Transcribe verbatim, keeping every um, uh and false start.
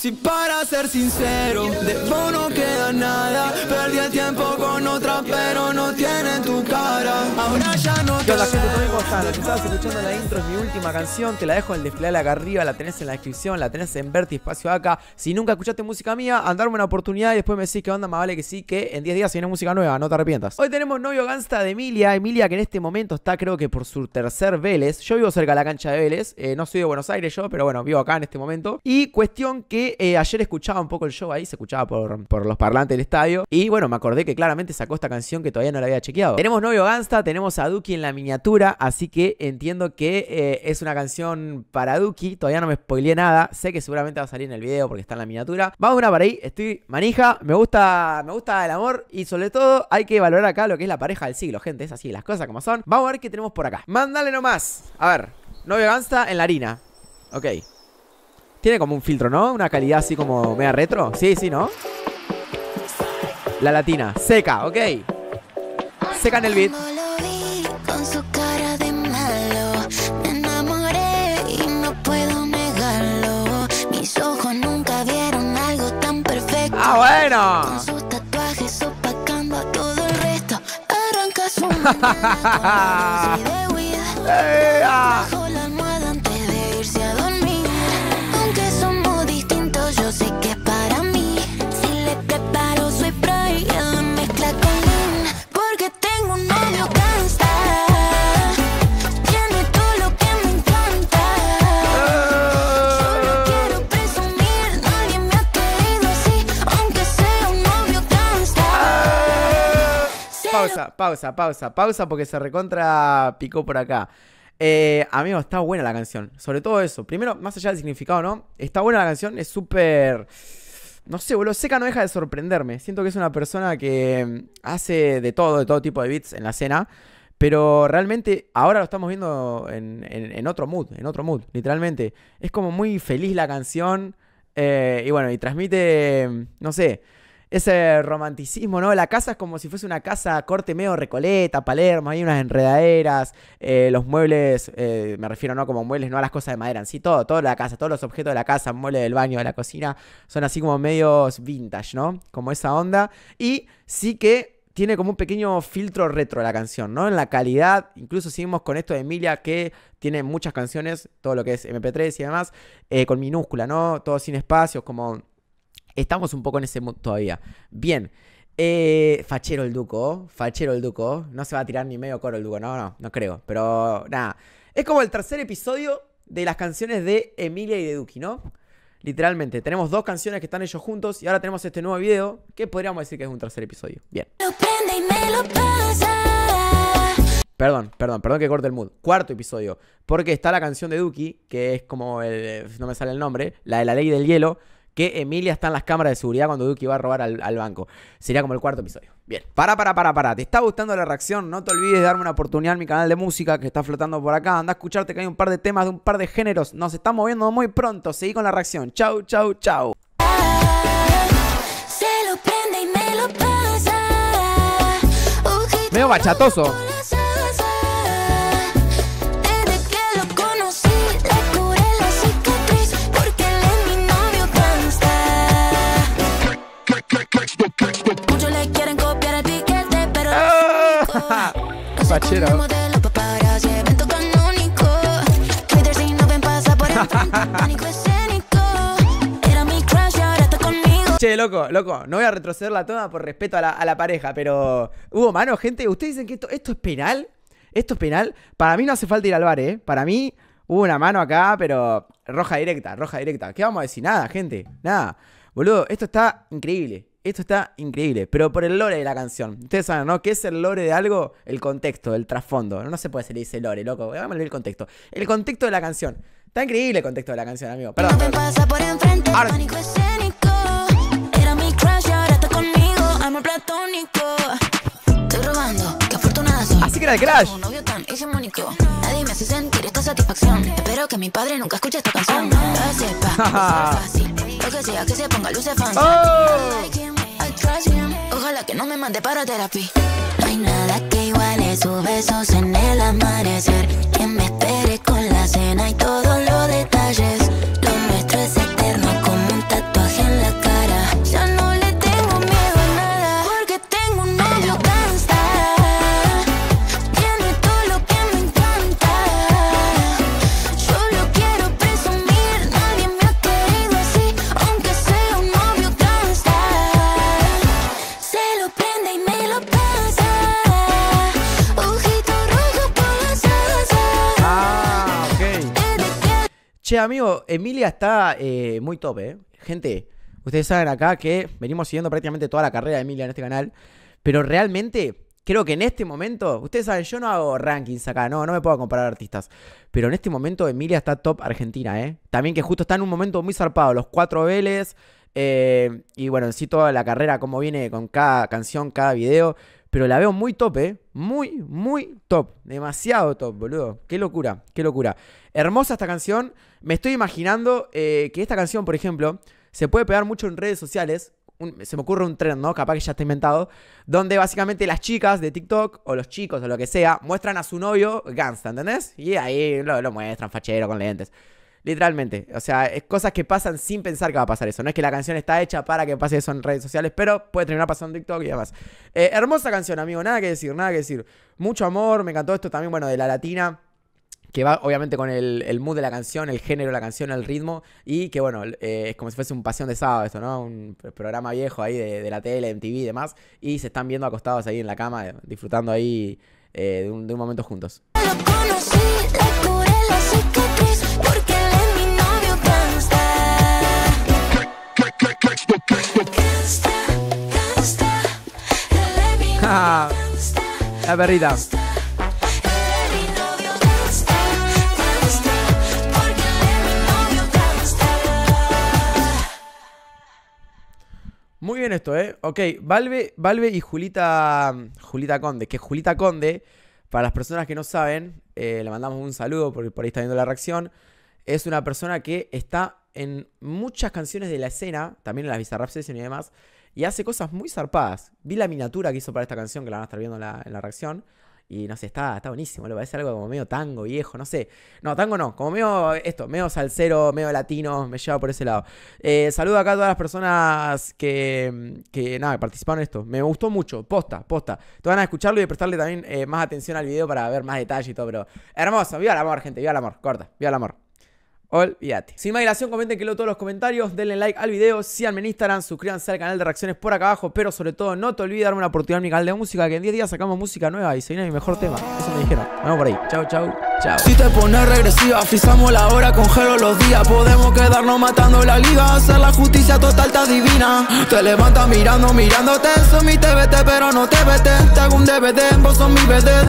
Si para ser sincero, de vos no queda nada. Perdí el tiempo con otra, pero no tiene tu cara. Ahora ya no te veo. Lo que estabas escuchando en la intro es mi última canción. Te la dejo en el desplay acá arriba, la tenés en la descripción, la tenés en Verti Espacio acá. Si nunca escuchaste música mía, andarme una oportunidad y después me decís qué onda, más vale que sí, que en diez días viene música nueva, no te arrepientas. Hoy tenemos novio gangsta de Emilia. Emilia que en este momento está, creo que por su tercer Vélez. Yo vivo cerca de la cancha de Vélez, eh, no soy de Buenos Aires yo, pero bueno, vivo acá en este momento. Y cuestión que Eh, ayer escuchaba un poco el show ahí, se escuchaba por, por los parlantes del estadio. Y bueno, me acordé que claramente sacó esta canción que todavía no la había chequeado. Tenemos novio gangsta, tenemos a Duki en la miniatura, así que entiendo que eh, es una canción para Duki. Todavía no me spoileé nada, sé que seguramente va a salir en el video porque está en la miniatura. Vamos una para ahí, estoy manija, me gusta, me gusta el amor. Y sobre todo hay que valorar acá lo que es la pareja del siglo, gente, es así, las cosas como son. Vamos a ver qué tenemos por acá, mándale nomás. A ver, novio gangsta en la harina. Ok. Tiene como un filtro, ¿no? Una calidad así como media retro. Sí, sí, ¿no? La latina. Seca, ok. Seca en el beat. Ah, bueno. ¡Ja! Pausa, pausa, pausa, pausa porque se recontra picó por acá. Eh, amigo, está buena la canción. Sobre todo eso. Primero, más allá del significado, ¿no? Está buena la canción, es súper... No sé, boludo, Seca no deja de sorprenderme. Siento que es una persona que hace de todo, de todo tipo de beats en la escena. Pero realmente ahora lo estamos viendo en, en, en otro mood, en otro mood, literalmente. Es como muy feliz la canción. Eh, y bueno, y transmite, no sé... Ese romanticismo, ¿no? La casa es como si fuese una casa corte medio Recoleta, Palermo, hay unas enredaderas, eh, los muebles, eh, me refiero no como muebles, no a las cosas de madera en sí, todo, toda la casa, todos los objetos de la casa, muebles del baño, de la cocina, son así como medios vintage, ¿no? Como esa onda. Y sí que tiene como un pequeño filtro retro la canción, ¿no? En la calidad, incluso seguimos con esto de Emilia, que tiene muchas canciones, todo lo que es eme pe tres y demás, eh, con minúscula, ¿no? Todo sin espacios, como... Estamos un poco en ese mood todavía. Bien. Eh, fachero el Duco. Fachero el Duco. No se va a tirar ni medio coro el Duco. No, no, no creo. Pero nada. Es como el tercer episodio de las canciones de Emilia y de Duki, ¿no? Literalmente. Tenemos dos canciones que están ellos juntos y ahora tenemos este nuevo video que podríamos decir que es un tercer episodio. Bien. Perdón, perdón, perdón que corte el mood. Cuarto episodio. Porque está la canción de Duki, que es como el... No me sale el nombre. La de la ley del hielo. Que Emilia está en las cámaras de seguridad cuando Duki va a robar al, al banco. Sería como el cuarto episodio. Bien. Para, para, para, para. ¿Te está gustando la reacción? No te olvides de darme una oportunidad en mi canal de música que está flotando por acá. Anda a escucharte que hay un par de temas de un par de géneros. Nos estamos viendo muy pronto. Seguí con la reacción. Chau, chau, chau. Medio bachatoso. Fachero. Che, loco, loco, no voy a retroceder la toma por respeto a la, a la pareja, pero hubo mano, gente. ¿Ustedes dicen que esto, esto es penal? ¿Esto es penal? Para mí no hace falta ir al bar, ¿eh? Para mí hubo una mano acá, pero roja directa, roja directa. ¿Qué vamos a decir? Nada, gente, nada. Boludo, esto está increíble. Esto está increíble, pero por el lore de la canción. Ustedes saben, ¿no? ¿Qué es el lore de algo? El contexto, el trasfondo. No se puede decir ese lore, loco. Dámelo el contexto. El contexto de la canción. Está increíble el contexto de la canción, amigo. Perdón. No me pasa por enfrente, ahora... pánico escénico. Era mi crush, ahora está conmigo. Amor platónico. Estoy robando, qué afortunada soy. Así que era el crash. Un novio tan hegemónico. Nadie me hace sentir esta satisfacción. Espero que mi padre nunca escuche esta canción. No sepa, lo que sea, que se ponga luces fancy. Oh. Ojalá que no me mande para terapia. No hay nada que iguale sus besos en el amanecer. Que me espere con la cena y todos los detalles. Lo nuestro es eterno como un tatuaje. Che, amigo, Emilia está eh, muy top, ¿eh? Gente, ustedes saben acá que venimos siguiendo prácticamente toda la carrera de Emilia en este canal. Pero realmente, creo que en este momento, ustedes saben, yo no hago rankings acá, no, no me puedo comparar artistas. Pero en este momento Emilia está top Argentina, ¿eh? También que justo está en un momento muy zarpado, los cuatro Vélez. Eh, y bueno, en sí toda la carrera, como viene con cada canción, cada video. Pero la veo muy top, ¿eh? Muy, muy top. Demasiado top, boludo. Qué locura, qué locura. Hermosa esta canción. Me estoy imaginando eh, que esta canción, por ejemplo, se puede pegar mucho en redes sociales. Un, se me ocurre un trend, ¿no? Capaz que ya está inventado. Donde básicamente las chicas de TikTok o los chicos o lo que sea muestran a su novio gangsta, ¿entendés? Y ahí lo, lo muestran fachero con lentes. Literalmente. O sea, es cosas que pasan sin pensar que va a pasar eso. No es que la canción está hecha para que pase eso en redes sociales, pero puede terminar pasando en TikTok y demás. Eh, hermosa canción, amigo. Nada que decir, nada que decir. Mucho amor. Me encantó esto también, bueno, de la latina. Que va obviamente con el, el mood de la canción, el género de la canción, el ritmo. Y que bueno, eh, es como si fuese un Pasión de Sábado esto, ¿no? Un programa viejo ahí de, de la tele, M T V y demás. Y se están viendo acostados ahí en la cama, eh, disfrutando ahí eh, de, un, de un momento juntos. Lo conocí, le curé la cicatriz, porque él es mi novio gangsta. La perrita. Muy bien esto, ¿eh? Ok, Valve, Valve y Julita Julita Conde. Que Julita Conde, para las personas que no saben, eh, le mandamos un saludo porque por ahí está viendo la reacción. Es una persona que está en muchas canciones de la escena, también en las Bizarrap Session y demás, y hace cosas muy zarpadas. Vi la miniatura que hizo para esta canción, que la van a estar viendo en la, en la reacción. Y no sé, está, está buenísimo, le parece algo como medio tango viejo, no sé. No, tango no, como medio esto, medio salsero, medio latino, me lleva por ese lado. Eh, saludo acá a todas las personas que, que nada, participaron en esto. Me gustó mucho, posta, posta. Te van a escucharlo y prestarle también eh, más atención al video para ver más detalle y todo, pero hermoso, viva el amor, gente, viva el amor, corta, viva el amor. Olvídate. Sin más dilación, comenten que leo todos los comentarios, denle like al video, síganme en Instagram, suscríbanse al canal de reacciones por acá abajo, pero sobre todo no te olvides darme una oportunidad en mi canal de música, que en diez días sacamos música nueva y se viene mi mejor tema. Eso me dijeron. Vamos por ahí. Chau, chau, chau. Si te pones regresiva, frisamos la hora, congelo los días. Podemos quedarnos matando la liga, hacer la justicia total, está divina. Te levantas mirando, mirándote. Soy mi T V T, pero no te vete. Te hago un D V D, vos sos mi B D.